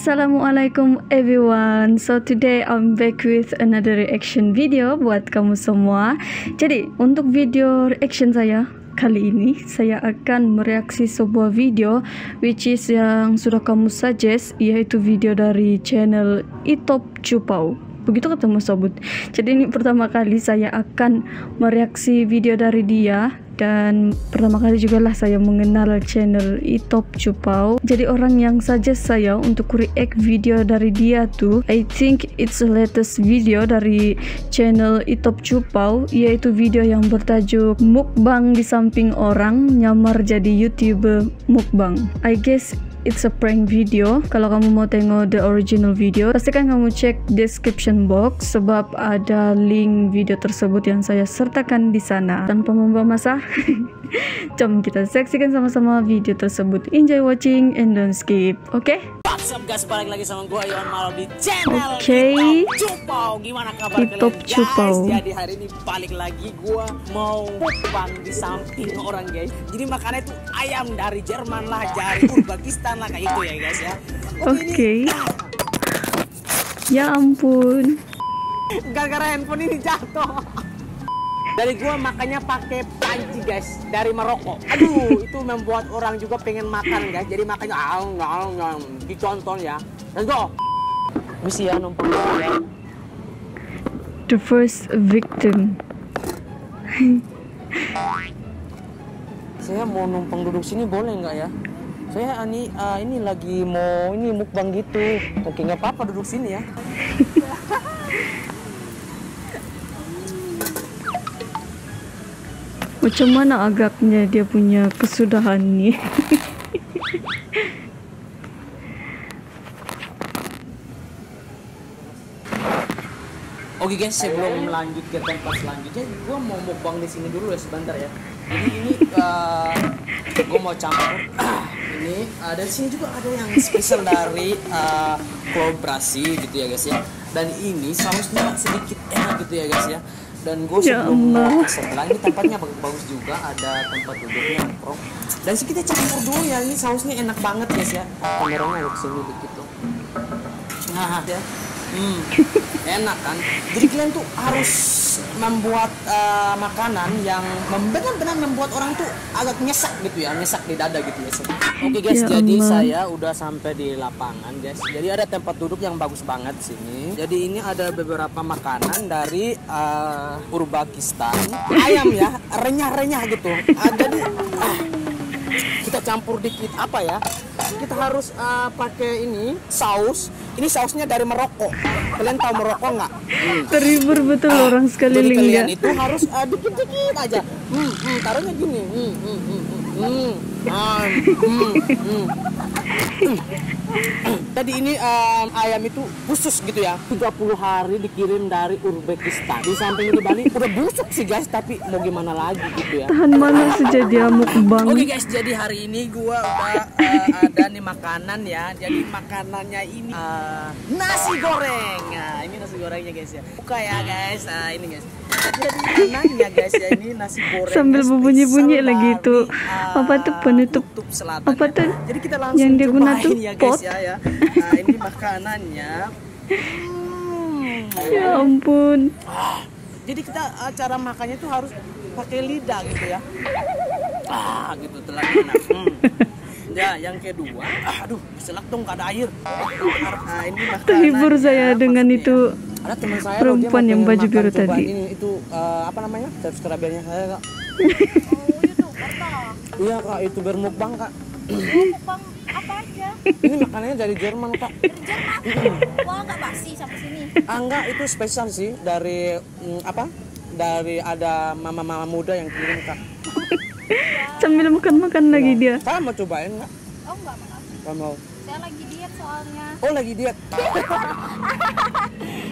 Assalamualaikum everyone. So today I'm back with another reaction video buat kamu semua. Jadi untuk video reaction saya kali ini, saya akan mereaksi sebuah video which is yang sudah kamu suggest, yaitu video dari channel Itop Cupaw. Begitu ketemu sobat. Jadi ini pertama kali saya akan mereaksi video dari dia, dan pertama kali juga lah saya mengenal channel Itop Cupaw. Jadi orang yang suggest saya untuk react video dari dia tuh, I think it's the latest video dari channel Itop Cupaw, yaitu video yang bertajuk mukbang di samping orang nyamar jadi YouTuber mukbang. I guess it's a prank video. Kalau kamu mau tengok the original video, pastikan kamu cek description box, sebab ada link video tersebut yang saya sertakan di sana. Tanpa membuang masa, jom kita saksikan sama-sama video tersebut. Enjoy watching and don't skip, oke? Okay? Oke, Itop Cupaw. Jadi hari ini balik lagi, gua mau mukbang di samping orang, guys. Jadi makannya itu ayam dari Jerman lah, dari Uzbekistan. Lah kayak itu ya guys ya. Oke. Ya ampun. Gara-gara handphone ini jatuh. Dari gua makanya pakai panci guys dari Maroko. Aduh, itu membuat orang juga pengen makan guys. Jadi makanya dicontoh ya. Let's go. Misi ya numpang ya. The first victim. Saya mau numpang duduk sini boleh nggak ya? Saya ini lagi mau ini mukbang gitu. Oke, nggak apa-apa duduk sini ya. Macam mana agaknya dia punya kesudahan nih. Oke guys, sebelum lanjut ke tempat selanjutnya, gue mau mukbang di sini dulu ya sebentar ya. Jadi ini gue mau campur. Ini ada sini juga ada yang spesial dari kolaborasi gitu ya guys ya, dan ini sausnya sedikit enak gitu ya guys ya. Dan gue sebelum sebelah ini tempatnya bagus juga, ada tempat duduknya bro. Dan sih kita campur dulu ya, ini sausnya enak banget guys ya. Kameranya ke sini begitu nah ya. Enak kan. Jadi kalian tuh harus membuat makanan yang benar-benar membuat orang tuh agak nyesak gitu ya, nyesak di dada gitu ya. Oke guys, ya jadi saya udah sampai di lapangan guys. Jadi ada tempat duduk yang bagus banget sini. Jadi ini ada beberapa makanan dari Uzbekistan. Ayam ya, renyah-renyah gitu. Jadi kita campur dikit apa ya? Kita harus pakai ini saus. Ini sausnya dari Maroko. Kalian tahu Maroko nggak? Terhibur betul orang sekeliling. Jadi kalian itu harus dikit-dikit aja. Taruhnya gini. Tadi ini ayam itu khusus gitu ya. 30 hari dikirim dari Uzbekistan. Di samping di Bali udah busuk sih guys, tapi mau gimana lagi gitu ya. Tahan mana sejadi mukbang. Oke guys, jadi hari ini gua udah ada nih makanan ya. Jadi makanannya ini nasi goreng. Nah, ini nasi gorengnya guys ya. Buka ya guys. Nah, ini guys. Jadi nanya guys ya, ini nasi goreng sambil bunyi-bunyi lagi itu apa tuh penutup selatan, apa tuh ya. Jadi kita langsung yang diguna tuh ya pot guys, ya. Nah, ini makanannya. Ya ampun. Jadi kita cara makannya tuh harus pakai lidah gitu ya. Gitu telan enak. Ya, yang kedua, aduh, selak dong gak ada air. Ini makanan. Terhibur saya dengan itu. Ya. Ada teman saya perempuan yang baju biru tadi. Ini itu apa namanya? Subscribernya saya, Kak. Oh, YouTuber, Kak. Iya, Kak, YouTuber mukbang, Kak. Mukbang apa aja? Ini makanannya dari Jerman, Kak. Dari Jerman. Wah, enggak basi sampai sini. Enggak, itu spesial sih dari apa? Dari ada mama-mama muda yang kirim, Kak. Sambil makan-makan lagi dia. Saya mau cobain, Kak. Oh, enggak, makasih. Kamu mau? Saya lagi diet soalnya. Oh, lagi diet.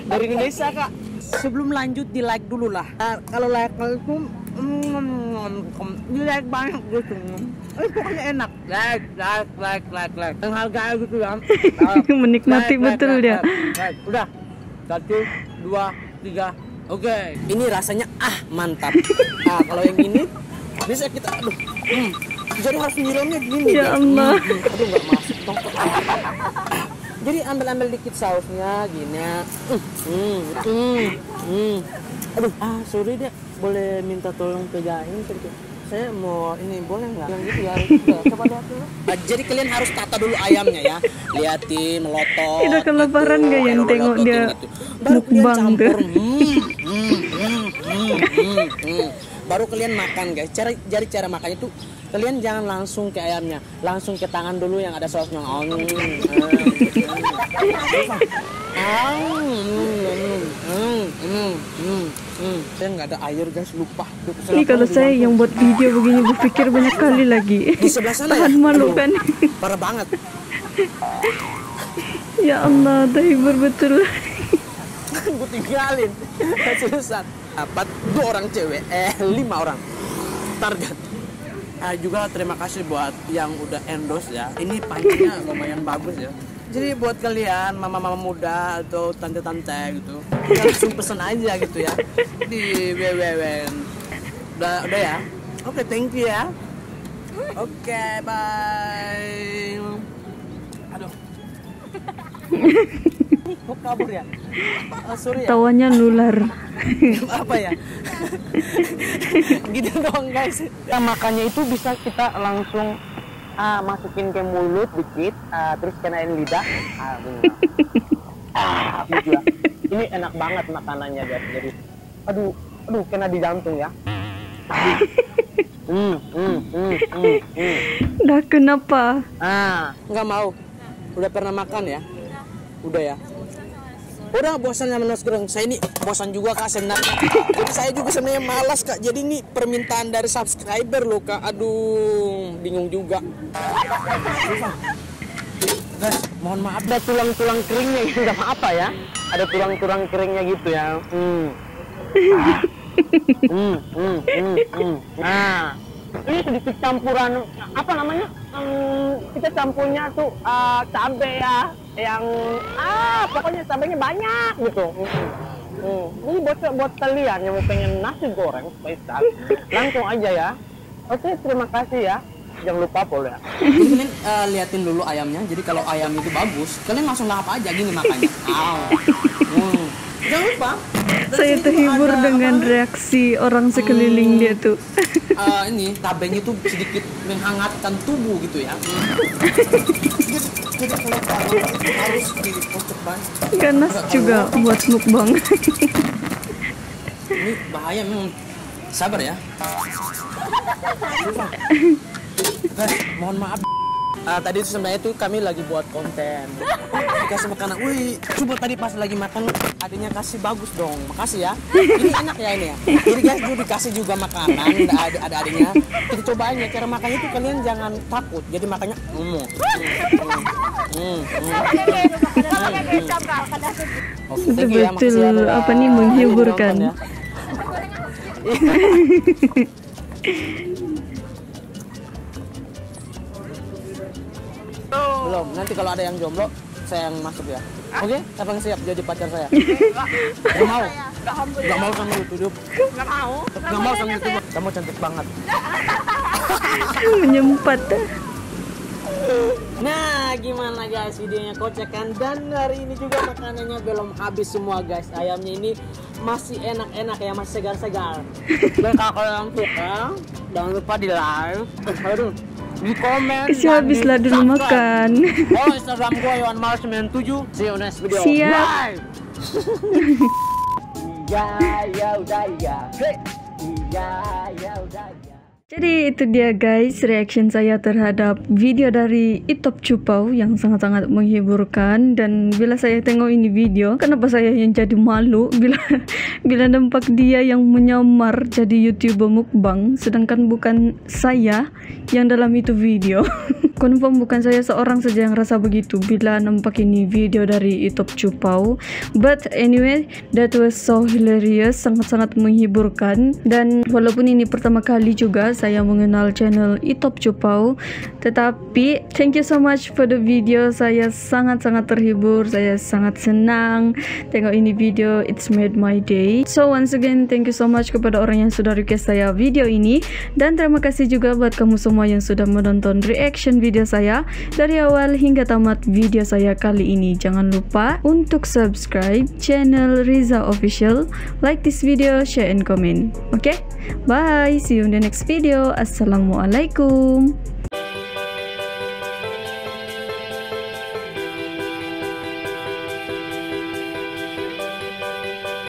Dari Indonesia Kak. Sebelum lanjut di like dulu lah. Kalau like itu di like banyak gitu. Pokoknya enak. Like. Menghargai gitu ya. Menikmati betul dia. Udah. 1, 2, 3. Oke. Ini rasanya mantap. Nah, kalau yang ini bisa kita aduh. Jadi harus nyiramnya gini. Ya Allah. Aduh enggak masuk. Jadi ambil-ambil dikit sausnya gini. Aduh, sorry deh, boleh minta tolong pegain sedikit? Saya mau ini, boleh nggak? Yang gitu ya, coba lihat dulu. Jadi kalian harus tata dulu ayamnya ya. Liatin, melotot. Udah kelaparan nggak yang tengok dia mukbang tuh? Baru kalian makan guys. Cara makannya tuh kalian jangan langsung ke ayamnya, langsung ke tangan dulu yang ada sausnya. Saya nggak ada air guys, lupa. Ini kalau saya yang buat video begini berpikir banyak kali lagi. Di sebelah sana tahan ya? Malu kan? Parah banget. Ya Allah, Taiber betul. Gue tinggalin. Susah. Dapat 2 orang cewek, 5 orang target. Juga terima kasih buat yang udah endorse ya. Ini pancinya lumayan bagus ya. Jadi buat kalian mama-mama muda atau tante-tante gitu, langsung pesan aja gitu ya di www. Udah ya. Oke, thank you ya. Oke, bye. Aduh. Kok kabur ya? Sorry ya. Tawanya nular. Apa ya? Gitu dong guys. Nah, makannya itu bisa kita langsung masukin ke mulut dikit, terus kenain lidah. Gitu ya. Ini enak banget makanannya guys. Jadi, aduh kena di jantung ya. Dah kenapa? Nggak mau. Udah pernah makan ya? Udah ya. Udah bosan sama nasi goreng. Saya ini bosan juga kak sebenarnya. Jadi saya juga sebenarnya malas kak. Jadi ini permintaan dari subscriber loh kak. Aduh, bingung juga. Guys, mohon maaf. Ada tulang-tulang keringnya gitu. Gak apa-apa ya. Ada tulang-tulang keringnya gitu ya. Nah, ini sedikit campuran apa namanya? Kita campurnya tuh cabai ya. Yang pokoknya cabainya banyak gitu. Ini buat kalian yang mau pengen nasi goreng spesial, langsung aja ya. Oke, terima kasih ya. Jangan lupa boleh. Jadi kalian liatin dulu ayamnya. Jadi kalau ayam itu bagus, kalian langsung lahap aja gini makannya. Jangan lupa. Saya terhibur dengan reaksi orang sekeliling dia tuh. Ini cabainya tuh sedikit menghangatkan tubuh gitu ya. Ganas juga buat mukbang. Ini bahaya memang. Sabar ya. Guys, mohon maaf. Tadi itu sebenarnya itu kami lagi buat konten. Dikasih makanan. Wih, coba tadi pas lagi makan adanya kasih bagus dong. Makasih ya. Ini enak ya ini ya. Jadi guys, dulu dikasih juga makanan ada adanya. Kita cobain ya cara makannya itu kalian jangan takut. Jadi makannya betul apa nih menghiburkan. Belum, nanti kalau ada yang jomblo saya yang masuk ya. Oke, Abang siap jadi pacar saya. Gak mau. Gak mau sama YouTube. Gak mau. Gak mau sama YouTube. Kamu cantik banget. Menyempat. Nah, gimana guys videonya, kocak kan? Dan hari ini juga makanannya belum habis semua guys. Ayamnya ini masih enak-enak ya, masih segar-segar. Dan kalau yang suka jangan lupa di like, di komen, kasih habislah dulu makan. Oh, Instagram gue Iwan Mars 97. See you next video. Siap. Ya udah ya. Jadi itu dia guys reaction saya terhadap video dari Itop Cupaw yang sangat-sangat menghiburkan. Dan bila saya tengok ini video, kenapa saya yang jadi malu bila nampak dia yang menyamar jadi YouTuber mukbang, sedangkan bukan saya yang dalam itu video. Confirm bukan saya seorang saja yang rasa begitu bila nampak ini video dari Itop Cupaw. But anyway, that was so hilarious, sangat-sangat menghiburkan. Dan walaupun ini pertama kali juga saya mengenal channel Itop Cupaw, tetapi thank you so much for the video. Saya sangat-sangat terhibur, saya sangat senang tengok ini video, it's made my day. So once again, thank you so much kepada orang yang sudah request saya video ini. Dan terima kasih juga buat kamu semua yang sudah menonton reaction video video saya dari awal hingga tamat video saya kali ini. Jangan lupa untuk subscribe channel Ryza Official, like this video, share and comment. Oke, bye, see you in the next video. Assalamualaikum.